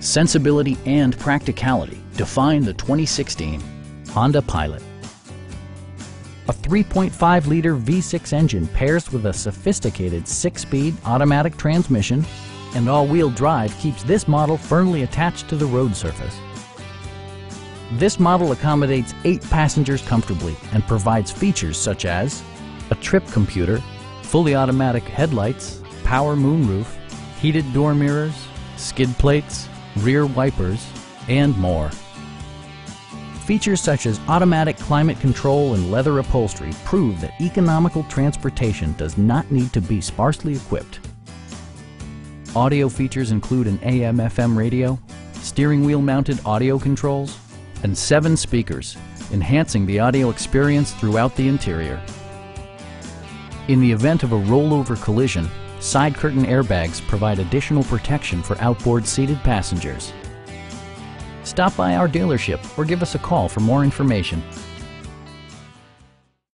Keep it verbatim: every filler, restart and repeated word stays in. Sensibility and practicality define the twenty sixteen Honda Pilot. A three point five liter V six engine pairs with a sophisticated six-speed automatic transmission, and all-wheel drive keeps this model firmly attached to the road surface. This model accommodates eight passengers comfortably and provides features such as a trip computer, fully automatic headlights, power moonroof, heated door mirrors, skid plates, rear wipers, and more. Features such as automatic climate control and leather upholstery prove that economical transportation does not need to be sparsely equipped. Audio features include an A M F M radio, steering wheel mounted audio controls, and seven speakers, enhancing the audio experience throughout the interior. In the event of a rollover collision, side curtain airbags provide additional protection for outboard seated passengers. Stop by our dealership or give us a call for more information.